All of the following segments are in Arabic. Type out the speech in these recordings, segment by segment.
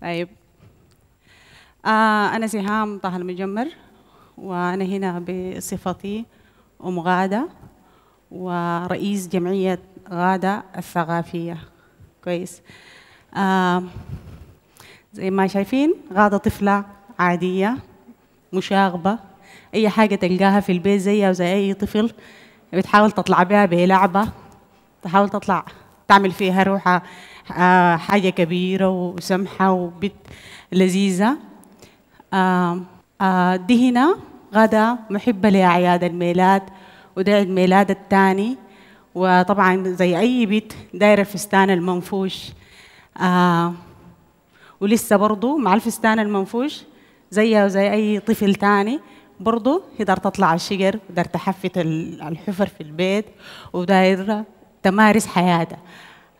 طيب، أنا سهام طه المجمر، وأنا هنا بصفتي أم غادة ورئيس جمعية غادة الثقافية. كويس. زي ما شايفين غادة طفلة عادية مشاغبة، أي حاجة تلقاها في البيت زيها وزي أي طفل، بتحاول تطلع بها بلعبة، تحاول تطلع تعمل فيها روحها حاجة كبيرة وسمحة وبت لذيذة. دي هنا غادة محبة لأعياد الميلاد، وده عيد ميلاد الثاني، وطبعا زي أي بيت دايرة فستان المنفوش. ولسه برضو مع الفستان المنفوش زيها وزي أي طفل تاني، برضو تقدر تطلع الشجر، تقدر تحفت الحفر في البيت، ودايرة تمارس حياتها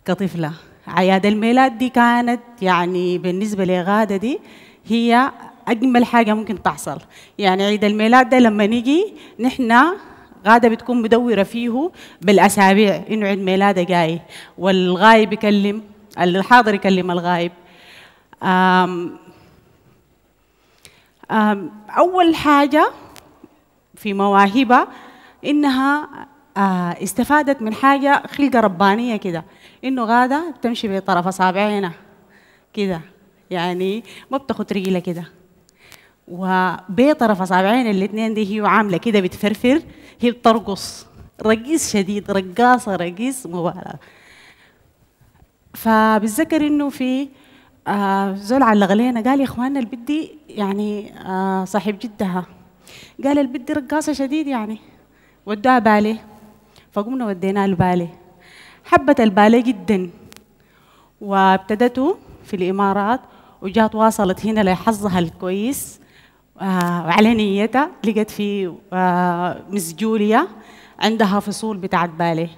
كطفلة. أعياد الميلاد دي كانت يعني بالنسبة لغادة دي هي أجمل حاجة ممكن تحصل. يعني عيد الميلاد ده لما نيجي نحن غادة بتكون مدورة فيه بالأسابيع إنه عيد ميلاده جاي، والغايب يكلم الحاضر، يكلم الغايب. أول حاجة في مواهبها إنها استفادت من حاجة خلقة ربانية كده، إنه غادة بتمشي بطرف أصابعنا كده، يعني ما بتاخد رجلة كده، وبطرف أصابعنا الاثنين دي هي عاملة كده بتفرفر، هي بترقص رقيص شديد، رقاصة رقيص مبالغ. فبتذكر إنه في زول علق لينا قال يا إخواننا البدي يعني صاحب جدها قال البدي رقاصة شديد يعني، ودوها باليه، فقمنا وديناها الباليه، حبت الباليه جدا وابتدته في الإمارات، وجات واصلت هنا لحظها الكويس وعلى نيتها. لقت في مس جوليا عندها فصول بتاعت باليه،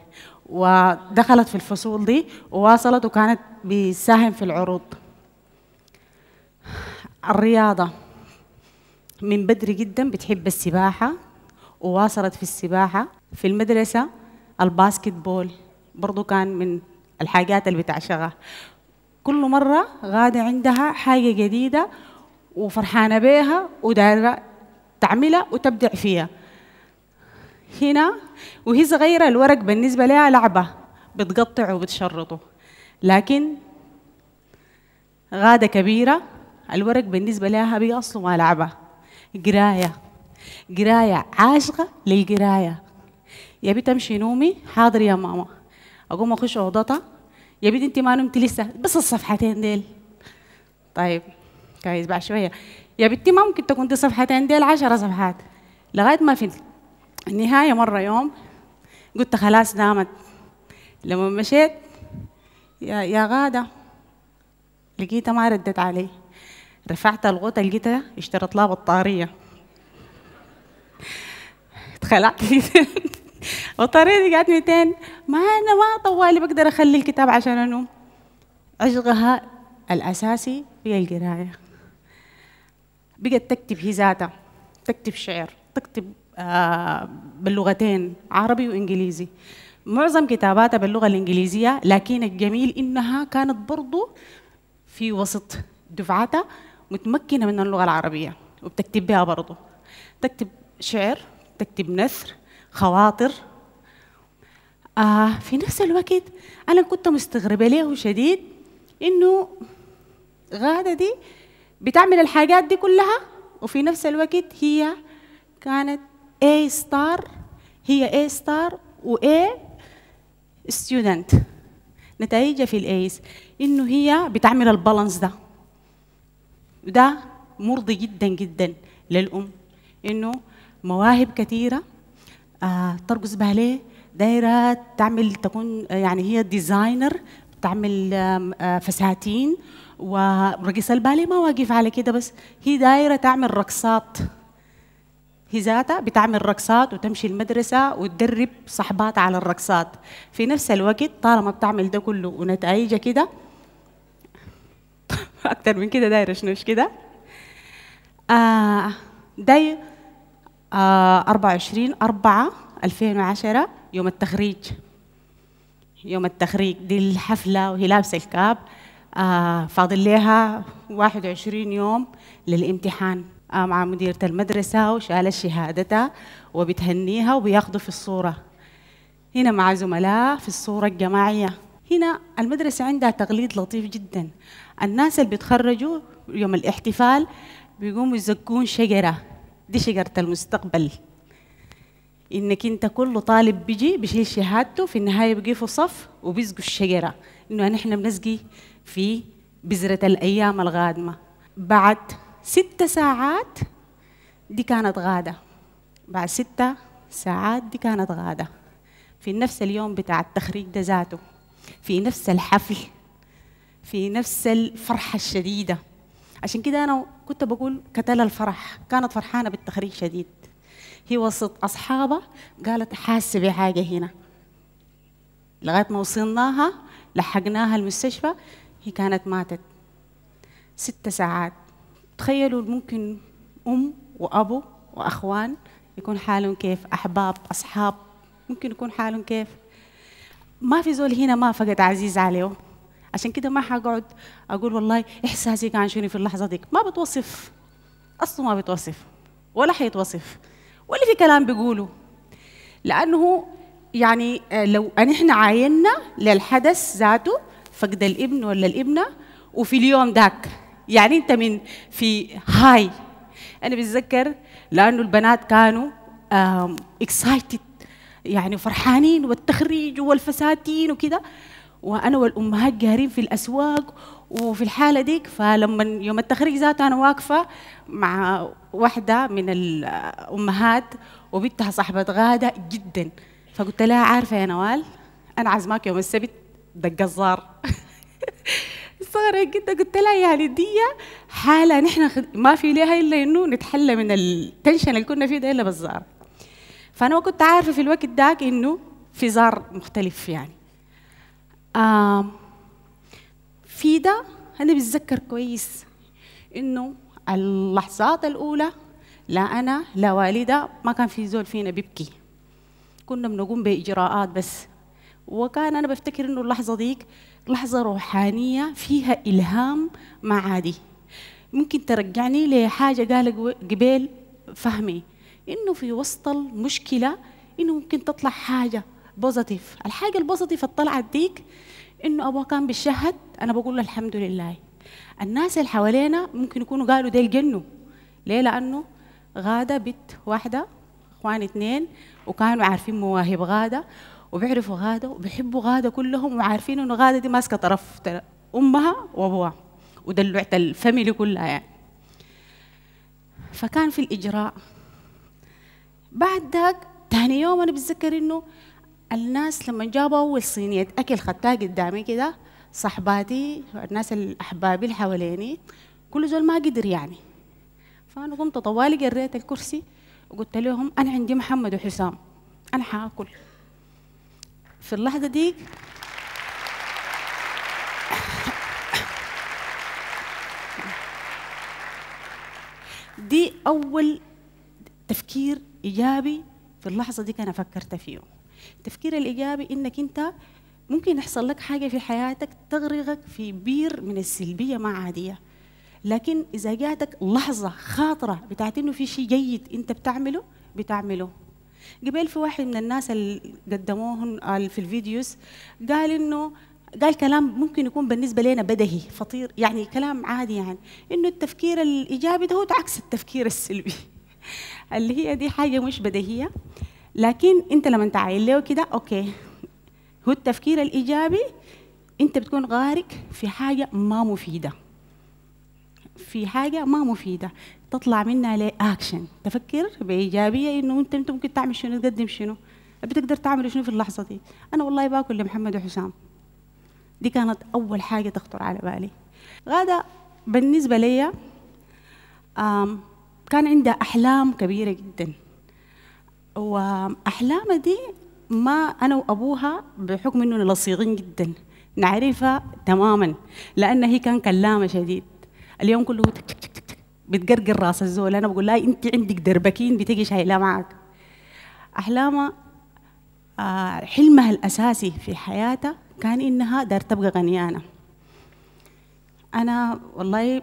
ودخلت في الفصول دي وواصلت، وكانت بتساهم في العروض. الرياضة من بدري جدا بتحب السباحة، وواصلت في السباحة. في المدرسة الباسكت بول برضو كان من الحاجات اللي بتعشقها. كل مرة غادة عندها حاجة جديدة وفرحانة بيها ودايرة تعملها وتبدع فيها. هنا وهي صغيرة الورق بالنسبة لها لعبة، بتقطع وبتشرطه، لكن غادة كبيرة الورق بالنسبة لها بأصله ما لعبة، قراية، قراية، عاشقة للقراية. يا بيت امشي نومي، حاضر يا ماما. اقوم اخش اوضتها، يا بيت انت ما نمتي لسه، بس الصفحتين ديل. طيب كويس، بعد شويه يا بنتي ما ممكن تكون دي صفحتين ديل 10 صفحات. لغايه ما في النهايه مره يوم قلت خلاص نامت. لما مشيت يا غاده لقيتها ما ردت علي، رفعت الغطا لقيتها اشترت لها بطاريه. خلعت والطريقة دي قعدت 200. ما أنا ما طوالي بقدر أخلي الكتاب عشان أنوم. عشقها الأساسي هي القراية. بقت تكتب هي ذاتها، تكتب شعر، تكتب باللغتين عربي وإنجليزي. معظم كتاباتها باللغة الإنجليزية، لكن الجميل إنها كانت برضو في وسط دفعتها متمكنة من اللغة العربية، وبتكتب بها برضو، تكتب شعر، تكتب نثر، خواطر. في نفس الوقت أنا كنت مستغربة ليه شديد إنه غادة دي بتعمل الحاجات دي كلها، وفي نفس الوقت هي كانت A ستار و A ستودنت، نتائجها في الأيس، إنه هي بتعمل البالانس ده، وده مرضي جدا جدا للأم، إنه مواهب كثيرة ترقص باليه، دايرة تعمل تكون يعني هي ديزاينر، بتعمل فساتين، ورقص الباليه ما واقف على كده بس، هي دايرة تعمل رقصات، هي ذاتها بتعمل رقصات وتمشي المدرسة وتدرب صحباتها على الرقصات. في نفس الوقت طالما بتعمل ده كله ونتائجها كده أكتر من كده دايرة شنو مش كده. دايرة 24/4/2010 يوم التخريج. يوم التخريج دي الحفلة وهي لابسة الكاب، فاضل لها 21 يوم للامتحان، مع مديرة المدرسة وشالت شهادتها وبتهنيها وبياخدوا في الصورة هنا مع زملاء في الصورة الجماعية. هنا المدرسة عندها تقليد لطيف جدا، الناس اللي بيتخرجوا يوم الاحتفال بيقوموا يزكون شجرة، دي شجرة المستقبل، إنك أنت كل طالب بيجي بيشيل شهادته في النهاية بيجي في صف وبيزقوا الشجرة، إنه نحن بنزقي في بذرة الأيام القادمة. بعد 6 ساعات دي كانت غادة، بعد 6 ساعات دي كانت غادة، في نفس اليوم بتاع التخريج ده ذاته، في نفس الحفل، في نفس الفرحة الشديدة. عشان كده أنا كنت بقول كتل الفرح، كانت فرحانة بالتخريج شديد. هي وسط أصحابها قالت حاسة بحاجة هنا، لغاية ما وصلناها لحقناها المستشفى هي كانت ماتت. 6 ساعات. تخيلوا ممكن أم وأبو وأخوان يكون حالهم كيف، أحباب أصحاب ممكن يكون حالهم كيف. ما في زول هنا ما فقد عزيز عليه، عشان كده ما حقعد أقول والله إحساسي كان شنو في اللحظة ديك، ما بتوصف أصله، ما بتوصف ولا حيتوصف ولا في كلام بيقوله، لأنه يعني لو أن إحنا عاينا للحدث ذاته فقد الابن ولا الابنة وفي اليوم ذاك، يعني أنت من في هاي. أنا بتذكر لأنه البنات كانوا اكسايتد، يعني فرحانين والتخريج والفساتين وكده، وأنا والأمهات جارين في الأسواق وفي الحالة ديك. فلما يوم التخريج ذاته أنا واقفة مع واحدة من الأمهات وبنتها صاحبة غادة جدا، فقلت لها عارفة يا نوال أنا عازماك يوم السبت ده الجزار. صغرت جدا، قلت لها يعني دي حالة نحن ما في لها إلا إنه نتحلى من التنشن اللي كنا فيه ده إلا بالزار. فأنا كنت عارفة في الوقت داك إنه في زار مختلف يعني. في ده أنا بتذكر كويس إنه اللحظات الأولى لا أنا لا والدة ما كان في زول فينا بيبكي، كنا بنقوم بإجراءات بس. وكان أنا بفتكر إنه اللحظة ديك لحظة روحانية فيها إلهام ما عادي، ممكن ترجعني لحاجة قال قبل فهمي، إنه في وسط المشكلة إنه ممكن تطلع حاجة بوزيتيف. الحاجة البوزيتيف الطلعت ديك إنه أبوها كان بيشهد، أنا بقول له الحمد لله. الناس اللي حوالينا ممكن يكونوا قالوا ده الجنوا، ليه؟ لأنه غادة بنت واحدة، إخوان 2، وكانوا عارفين مواهب غادة وبيعرفوا غادة وبيحبوا غادة كلهم، وعارفين إنه غادة دي ماسكة طرف أمها وأبوها ودلعت الفاميلي كلها يعني. فكان في الإجراء. بعد ذاك ثاني يوم أنا بتذكر إنه الناس لما جابوا أول صينية أكل خدتها قدامي كده، صحباتي والناس الأحباب اللي حواليني كل زول ما قدر يعني. فأنا قمت طوالي قريت الكرسي وقلت لهم أنا عندي محمد وحسام، أنا حاكل. في اللحظة ديك دي أول تفكير إيجابي في اللحظة ديك أنا فكرت فيه. التفكير الإيجابي إنك أنت ممكن يحصل لك حاجة في حياتك تغرقك في بير من السلبية ما عادية، لكن إذا جاتك لحظة خاطرة بتاعت إنه في شيء جيد أنت بتعمله. قبل في واحد من الناس اللي قدموهم في الفيديوز قال إنه قال كلام ممكن يكون بالنسبة لنا بدهي فطير، يعني كلام عادي، يعني إنه التفكير الإيجابي ده هو عكس التفكير السلبي اللي هي دي حاجة مش بديهية، لكن أنت لما تعاين له كده أوكي. هو التفكير الإيجابي أنت بتكون غارق في حاجة ما مفيدة، في حاجة ما مفيدة تطلع منها لأكشن. تفكر بإيجابية إنه أنت ممكن تعمل شنو، تقدم شنو، بتقدر تعمل شنو في اللحظة دي. أنا والله باكل لمحمد وحسام، دي كانت أول حاجة تخطر على بالي. غادة بالنسبة لي كان عندها أحلام كبيرة جدا، وأحلامها دي ما أنا وأبوها بحكم إنه لصيغين جدا نعرفها تماما، لأن هي كان كلامة شديد، اليوم كله تك تك تك تك بتقرقر راس الزول. انا بقول لها انت عندك دربكين بتجي شايلها معك. احلامها حلمها الاساسي في حياتها كان انها دار تبقى غنيانه. انا والله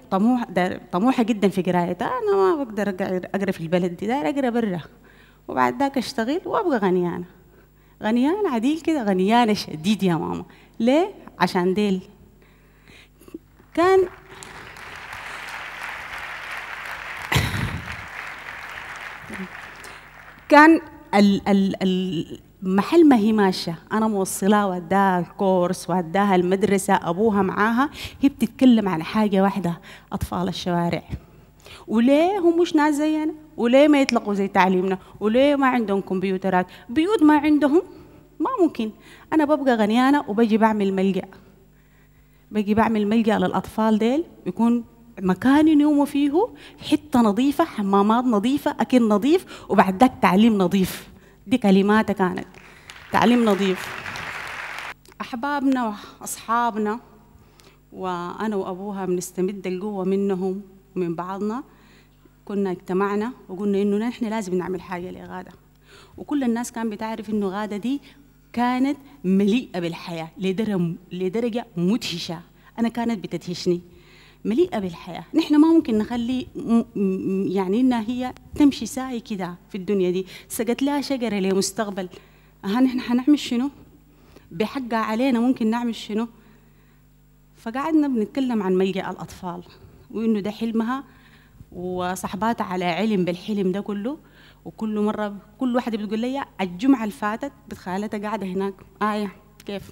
طموحه جدا في قرايتها، انا ما بقدر اقرا في البلد دي، داير اقرا برا وبعد ذاك اشتغل وابقى غنيانه. غنيانه عديل كده، غنيانه شديد يا ماما. ليه؟ عشان ديل كان المحل ما هي ماشيه، انا موصلها واداها الكورس واداها المدرسه، ابوها معاها، هي بتتكلم عن حاجه واحده، اطفال الشوارع. وليه هم مش ناس زينا؟ وليه ما يطلقوا زي تعليمنا؟ وليه ما عندهم كمبيوترات؟ بيوت ما عندهم، ما ممكن. انا ببقى غنيانه وبجي بعمل ملجأ. بجي بعمل ملجأ للاطفال ديل، يكون مكان ينوموا فيه، حته نظيفه، حمامات نظيفه، اكل نظيف، وبعد ذاك تعليم نظيف. دي كلماتها كانت، تعليم نظيف. احبابنا واصحابنا وانا وابوها بنستمد القوه منهم ومن بعضنا. كنا اجتمعنا وقلنا انه نحن لازم نعمل حاجه لغاده، وكل الناس كان بتعرف انه غاده دي كانت مليئه بالحياه لدرجه مدهشه. انا كانت بتدهشني، مليئة بالحياة. نحن ما ممكن نخلي يعني إنها هي تمشي ساي كده في الدنيا دي. سقت لها شجرة لمستقبل، نحن حنعمل شنو؟ بحقها علينا ممكن نعمل شنو؟ فقعدنا بنتكلم عن ملجأ الأطفال وإنه ده حلمها، وصحباتها على علم بالحلم ده كله. وكل مرة كل واحدة بتقول لي الجمعة اللي فاتت بتخالتها قاعدة هناك آية كيف؟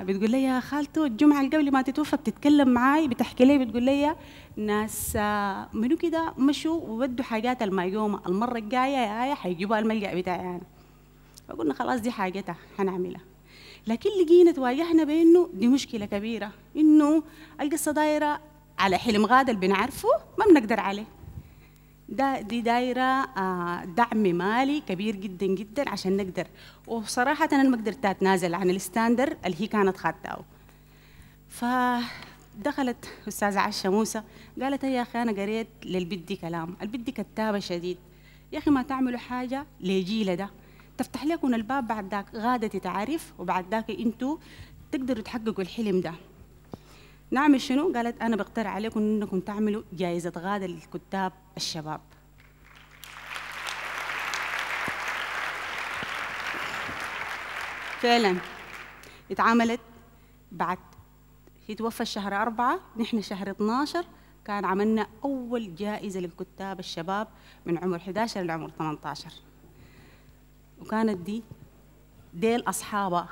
بتقول لي يا خالته الجمعه اللي قبل ما تتوفى بتتكلم معاي، بتحكي لي، بتقول لي ناس منو كده مشوا وودوا حاجات المايومه، المره الجايه يا آية حيجيبوها الملجأ بتاعي انا. فقلنا خلاص دي حاجتها حنعملها. لكن لقينا تواجهنا بانه دي مشكله كبيره، انه القصه دايره على حلم غاده اللي بنعرفه ما بنقدر عليه. دي دايره دعم مالي كبير جدا جدا عشان نقدر، وصراحه انا ما قدرت اتنازل عن الستاندر اللي هي كانت خدته. فدخلت استاذه عشا موسى قالت يا اخي انا قريت للبنت دي كلام، البنت دي كتابه شديد، يا اخي ما تعملوا حاجه لجيله ده تفتح لكم الباب، بعد ذاك غاده تتعرف وبعد ذاك انتوا تقدروا تحققوا الحلم ده. نعمل شنو؟ قالت أنا بقترح عليكم إنكم تعملوا جائزة غادة للكتاب الشباب. فعلا اتعملت بعد هي توفت شهر 4، نحن شهر 12 كان عملنا أول جائزة للكتاب الشباب من عمر 11 لعمر 18. وكانت ديل أصحابها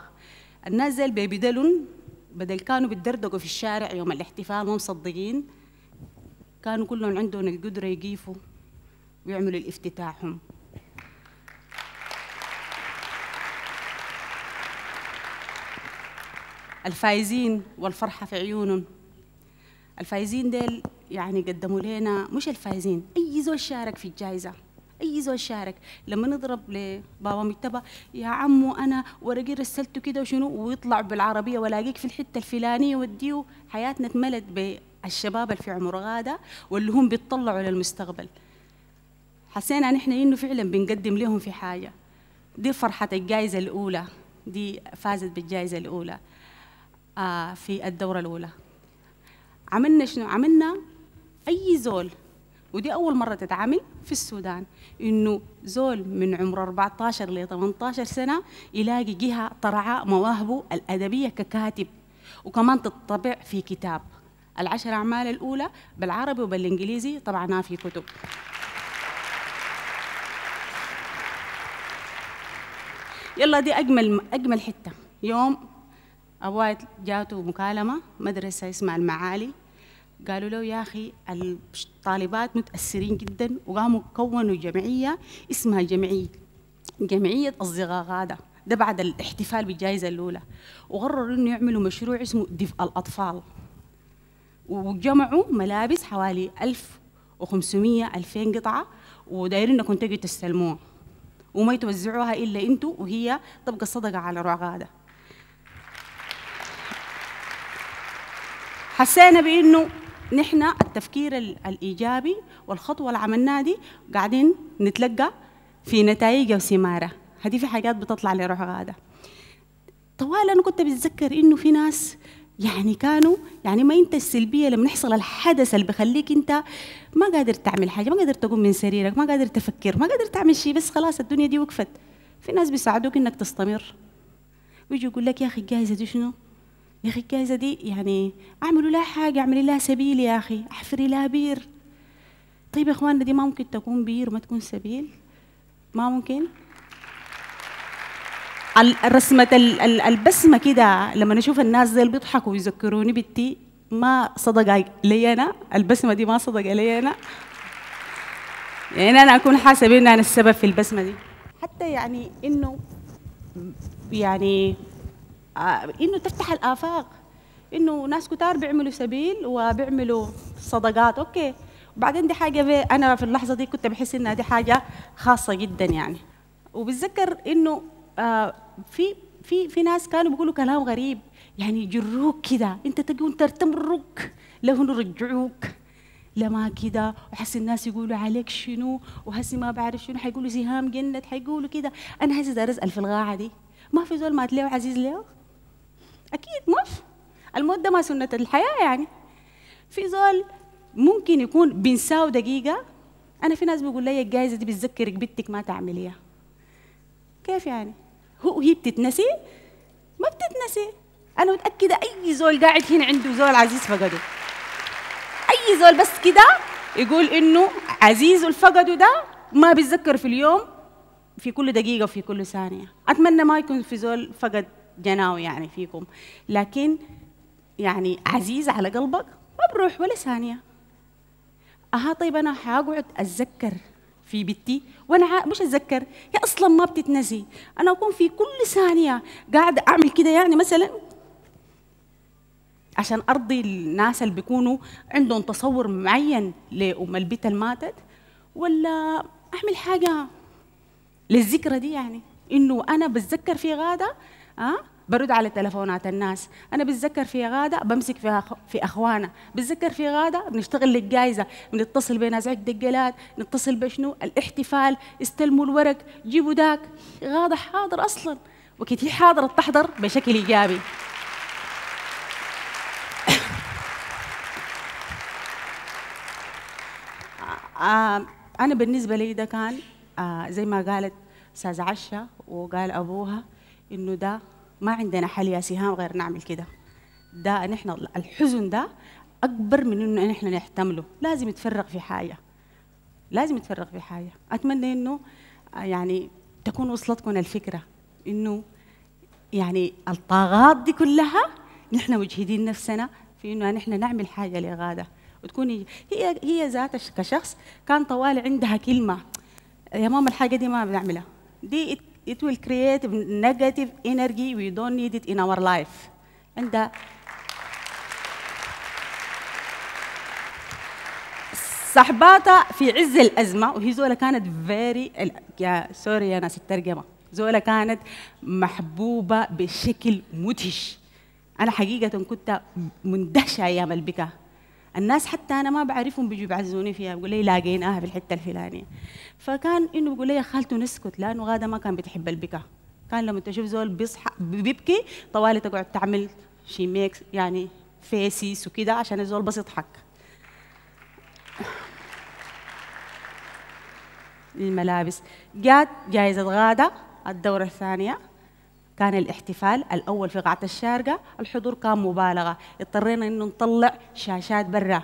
الناس زي البيبي دلون، بدل كانوا بيتدردقوا في الشارع يوم الاحتفال مو مصدقين، كانوا كلهم عندهم القدرة يقيفوا ويعملوا الافتتاحهم. الفايزين والفرحة في عيونهم. الفايزين ديل يعني قدموا لنا، مش الفايزين، أي زول شارك في الجائزة، أي زول شارك. لما نضرب لبابا مكتبة يا عمو أنا ورقي رسلته كده وشنو، ويطلع بالعربية ولاقيك في الحتة الفلانية وديه. حياتنا اتملت بالشباب اللي في عمر غادة واللي هم بيتطلعوا للمستقبل. حسينا نحن إنه فعلا بنقدم لهم في حاجة. دي فرحة الجائزة الأولى، دي فازت بالجائزة الأولى في الدورة الأولى. عملنا شنو؟ عملنا أي زول، ودي أول مرة تتعامل في السودان، إنه زول من عمر 14 ل 18 سنة يلاقي جهة ترعى مواهبه الأدبية ككاتب، وكمان تطبع في كتاب. العشر أعمال الأولى بالعربي وبالإنجليزي طبعناها في كتب. يلا دي أجمل حتة. يوم أبوي جاته مكالمة مدرسة اسمها المعالي، قالوا له يا أخي الطالبات متأثرين جدا وقاموا كونوا جمعية اسمها جمعية أصدقاء غادة، ده بعد الاحتفال بالجائزة الأولى. وقرروا إنه يعملوا مشروع اسمه دفء الأطفال، وجمعوا ملابس حوالي 1500-2000 قطعة، ودايرين إنكم تجي تستلموها وما يتوزعوها إلا أنتوا، وهي تبقى صدقة على روع غادة. حسينا بإنه نحن التفكير الإيجابي والخطوة اللي عملناها دي قاعدين نتلقى في نتائجها وثمارها. هذه في حاجات بتطلع لروح غادة. طوال أنا كنت بتذكر إنه في ناس يعني كانوا يعني ما انت السلبيه لما يحصل الحدث اللي بخليك انت ما قادر تعمل حاجه، ما قادر تقوم من سريرك، ما قادر تفكر، ما قادر تعمل شيء، بس خلاص الدنيا دي وقفت. في ناس بيساعدوك انك تستمر ويجي يقول لك يا اخي الجائزه دي شنو؟ يا اخي الجائزه دي يعني اعملوا لها حاجه، اعملي لها سبيل يا اخي، احفري لها بير. طيب يا اخواننا دي ما ممكن تكون بير وما تكون سبيل؟ ما ممكن؟ الرسمة البسمة كده لما نشوف الناس زي اللي بيضحكوا ويذكروني بنتي ما صدق لي أنا، البسمة دي ما صدق لي أنا، يعني أنا أكون حاسبة إن أنا السبب في البسمة دي. حتى يعني إنه إنه تفتح الآفاق، إنه ناس كتار بيعملوا سبيل وبيعملوا صدقات، أوكي، وبعدين دي حاجة أنا في اللحظة دي كنت بحس إنها دي حاجة خاصة جدا يعني. وبتذكر إنه في ناس كانوا بيقولوا كلام غريب، يعني يجروك كده انت تقوم ترتمرك لو نرجعوك لما كده، وحس الناس يقولوا عليك شنو، وحس ما بعرف شنو، حيقولوا سهام جنت، حيقولوا كده. انا حاسس ارزقل في الغاعه دي ما في زول مات ليه عزيز ليه؟ اكيد ما في، الموت ده ما سنه الحياه يعني. في زول ممكن يكون بنساو دقيقه. انا في ناس بيقول لي الجائزه دي بتذكرك بنتك ما تعمليها. كيف يعني؟ هو هي بتتنسي؟ ما بتتنسي. أنا متأكدة أي زول قاعد هنا عنده زول عزيز فقده. أي زول بس كده يقول إنه عزيزه الفقده ده ما بيتذكر في اليوم في كل دقيقة وفي كل ثانية. أتمنى ما يكون في زول فقد جناو يعني فيكم، لكن يعني عزيز على قلبك ما بروح ولا ثانية. أها طيب أنا حاقعد أتذكر في بيتي وانا مش اتذكر، هي اصلا ما بتتنسي. انا اكون في كل ثانيه قاعده اعمل كده يعني مثلا عشان ارضي الناس اللي بيكونوا عندهم تصور معين لام البيت اللي ماتت، ولا اعمل حاجه للذكرى دي يعني انه انا بتذكر في غاده برد على تلفونات الناس، انا بتذكر في غاده بمسك في اخوانا، بتذكر في غاده بنشتغل للجائزه، بنتصل بنازع الدقلات، نتصل بشنو الاحتفال، استلموا الورق، جيبوا داك. غاده حاضر اصلا، وكتير حاضر تحضر بشكل ايجابي. انا بالنسبه لي ده كان زي ما قالت استاذ عشا وقال ابوها انه ده ما عندنا حل يا سهام غير نعمل كده. ده نحن الحزن ده اكبر من انه نحن نحتمله، لازم يتفرغ في حاجه. لازم يتفرغ في حاجه، اتمنى انه يعني تكون وصلتكم الفكره انه يعني الطاقات دي كلها نحن مجهدين نفسنا في انه نحن نعمل حاجه لغاده، وتكون هي ذاتها كشخص كان طوال عندها كلمه يا ماما الحاجه دي ما بنعملها، دي it will create negative energy we don't need it in our life. عندها صاحباتها في عز الأزمة، وهي زولة كانت very سوري يا ناس الترجمة، زولة كانت محبوبة بشكل مدهش. أنا حقيقة كنت مندهشة أيام البكاء، الناس حتى أنا ما بعرفهم بيجوا بعزوني فيها، بقول لي لاقيناها في الحتة الفلانية. فكان إنه بقول لي يا خالته نسكت، لأنه غادة ما كان بتحب البكاء، كان لما تشوف زول بيصحى بيبكي طوالي تقعد تعمل شي ميكس يعني فيسيس وكده عشان الزول بس يضحك. الملابس جات جائزة غادة الدورة الثانية، كان الاحتفال الأول في قاعة الشارقة، الحضور كان مبالغة، اضطرينا إنه نطلع شاشات برا،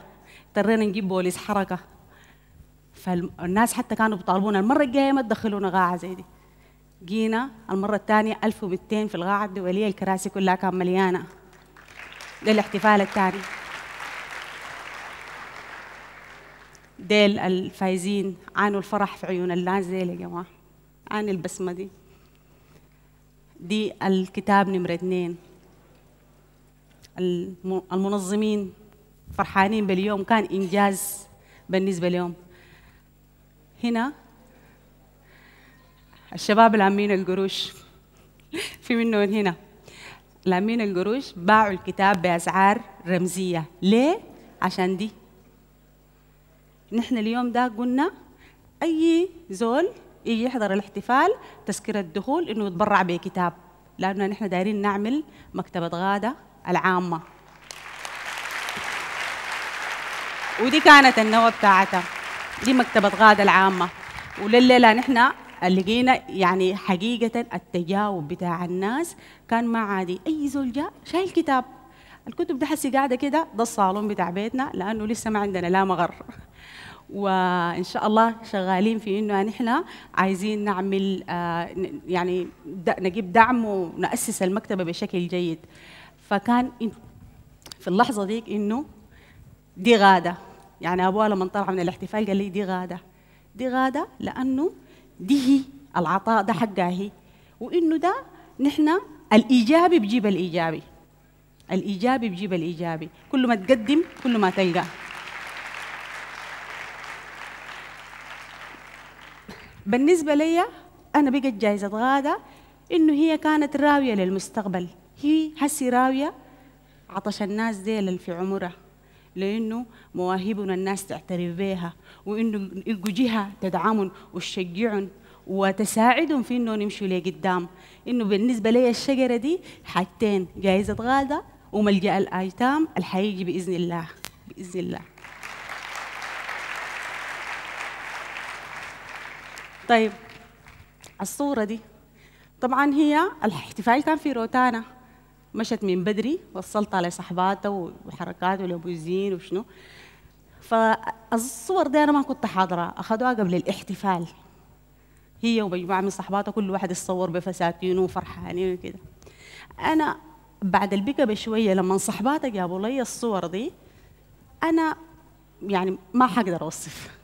اضطرينا نجيب بوليس حركة، فالناس حتى كانوا بيطالبونا المرة الجاية ما تدخلونا قاعة زي دي. جينا المرة الثانية 1200 في القاعة الدولية، الكراسي كلها كان مليانة للاحتفال الثاني. ديل الفايزين عانوا الفرح في عيون الناس ديل يا جماعة، عاني البسمة دي. دي الكتاب نمرة 2، المنظمين فرحانين باليوم، كان إنجاز بالنسبة لهم. هنا الشباب العامين القروش في منهم هنا العامين القروش باعوا الكتاب بأسعار رمزية. ليه؟ عشان دي نحن اليوم ده قلنا أي زول يحضر الاحتفال تذكرة الدخول إنه يتبرع بكتاب، لأننا نحن دايرين نعمل مكتبة غادة العامة. ودي كانت النوة بتاعتها، دي مكتبة غادة العامة. ولليلة نحن لقينا يعني حقيقة التجاوب بتاع الناس كان ما عادي، أي زول جاء شايل كتاب. الكتب ده حسي قاعدة كده، ده الصالون بتاع بيتنا لأنه لسه ما عندنا لا مغر. وإن شاء الله شغالين في إنه نحن عايزين نعمل يعني نجيب دعم ونأسس المكتبة بشكل جيد. فكان في اللحظة ديك إنه دي غادة، يعني أبوها لما طلع من الاحتفال قال لي دي غادة، دي غادة لأنه دي هي العطاء ده حقها هي، وإنه ده نحن الإيجابي بجيب الإيجابي، الإيجابي بجيب الإيجابي، كل ما تقدم كل ما تلقى. بالنسبة لي أنا بقت جائزة غادة إنه هي كانت راوية للمستقبل، هي هسي راوية عطش الناس ديل في عمرها، لأنه مواهبنا الناس تعترف بها، وإنه يلقوا جهة تدعمهم وتشجعهم وتساعدهم في إنه يمشوا لقدام. إنه بالنسبة لي الشجرة دي حاجتين، جائزة غادة وملجأ الأيتام الحيجي بإذن الله، بإذن الله. طيب الصورة دي طبعا هي الاحتفال كان في روتانا، مشت من بدري وصلتها لصحباتها وحركاته ولبوزين وشنو. فالصور دي انا ما كنت حاضرة، اخذوها قبل الاحتفال هي ومجموعة من صحباتها، كل واحد يتصور بفساتينه وفرحانين وكده. انا بعد البكا بشوية لما صحباتها جابوا لي الصور دي انا يعني ما حقدر اوصف.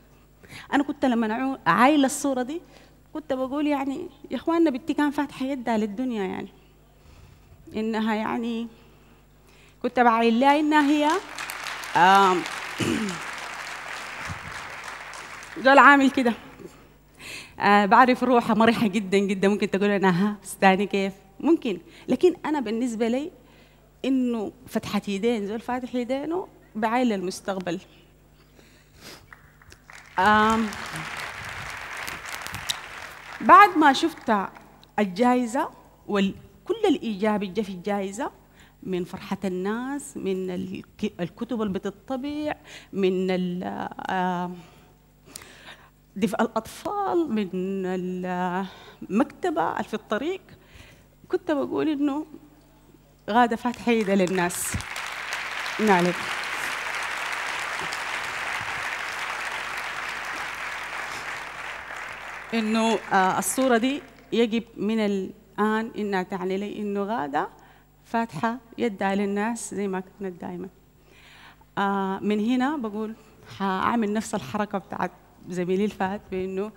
أنا كنت لما عايلة الصورة دي كنت بقول يعني يا إخواننا بنتي كان فاتحة يدها للدنيا، يعني إنها يعني كنت بعايل لها إنها هي زول عامل كده، بعرف روحها مرحة جدا جدا، ممكن تقول أنا ها استاني كيف ممكن، لكن أنا بالنسبة لي إنه فتحة يدين، زول فاتح يدينه بعايل المستقبل. بعد ما شفت الجائزة وكل الإيجاب اللي جا في الجائزة، من فرحة الناس، من الكتب اللي بتطبع، من دفء الأطفال، من المكتبة في الطريق، كنت بقول إنه غادة فاتحة يدها للناس. نعم. إنه الصورة دي يجب من الآن إنها تعني لي إنه غادة فاتحة يدها للناس زي ما كانت دايما. من هنا بقول هعمل نفس الحركة بتاعت زميلي الفات، بإنه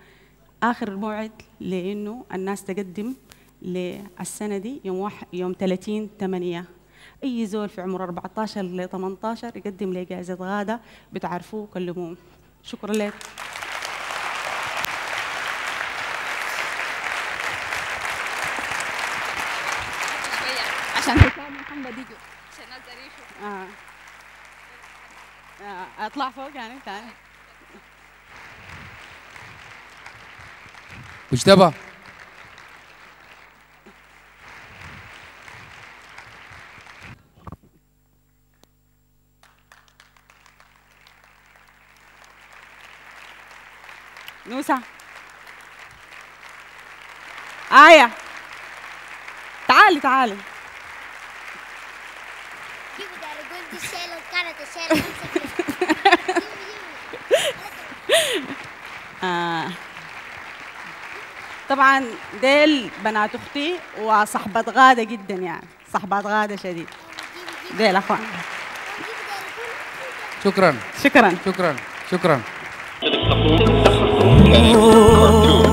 آخر موعد لإنه الناس تقدم للسنة دي يوم 30/8. أي زول في عمر 14 ل 18 يقدم لجائزة غادة، بتعرفوه كلموه. شكرا لك. عشان محمد يجي عشان ظريفه اطلع فوق يعني ثاني. مجتبى نوسة آية تعالي تعالي. طبعا ديل بنات اختي وصحبة غادة جدا، يعني صحبة غادة شديد ديل اخوان. شكرا شكرا شكرا شكرا.